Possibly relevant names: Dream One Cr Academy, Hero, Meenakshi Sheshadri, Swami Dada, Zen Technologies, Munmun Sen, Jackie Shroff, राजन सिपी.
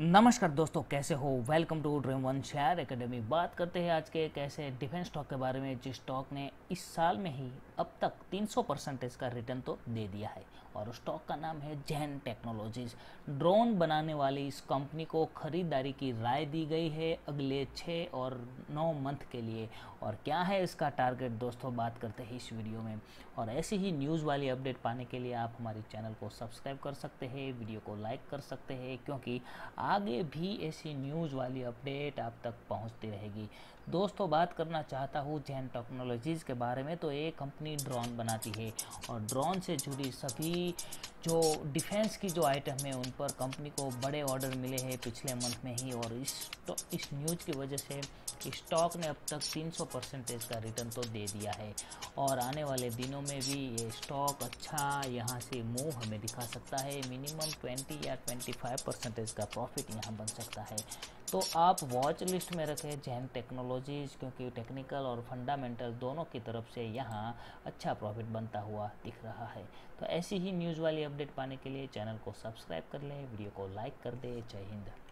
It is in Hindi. नमस्कार दोस्तों, कैसे हो। Welcome to dream one share academy. बात करते हैं आज के एक ऐसे डिफेंस स्टॉक के बारे में जिस स्टॉक ने इस साल में ही अब तक 300% का रिटर्न तो दे दिया है और उस स्टॉक का नाम है ज़ेन टेक्नोलॉजीज़। ड्रोन बनाने वाली इस कंपनी को ख़रीदारी की राय दी गई है अगले 6 और 9 मंथ के लिए। और क्या है इसका टारगेट दोस्तों, बात करते हैं इस वीडियो में। और ऐसी ही न्यूज़ वाली अपडेट पाने के लिए आप हमारे चैनल को सब्सक्राइब कर सकते हैं, वीडियो को लाइक कर सकते हैं, क्योंकि आगे भी ऐसी न्यूज़ वाली अपडेट आप तक पहुंचती रहेगी। दोस्तों, बात करना चाहता हूं ज़ेन टेक्नोलॉजीज़ के बारे में। तो ये कंपनी ड्रोन बनाती है और ड्रोन से जुड़ी सभी जो डिफेंस की जो आइटम है उन पर कंपनी को बड़े ऑर्डर मिले हैं पिछले मंथ में ही। और इस न्यूज़ की वजह से इस स्टॉक ने अब तक 300% का रिटर्न तो दे दिया है और आने वाले दिनों में भी ये स्टॉक अच्छा यहाँ से मूव हमें दिखा सकता है। मिनिमम 20 या 25% का प्रॉफिट यहाँ बन सकता है। तो आप वॉच लिस्ट में रखें ज़ेन टेक्नोलॉजीज़, क्योंकि टेक्निकल और फंडामेंटल दोनों की तरफ से यहाँ अच्छा प्रॉफिट बनता हुआ दिख रहा है। तो ऐसी ही न्यूज़ वाली अपडेट पाने के लिए चैनल को सब्सक्राइब कर लें, वीडियो को लाइक कर दें। जय हिंद।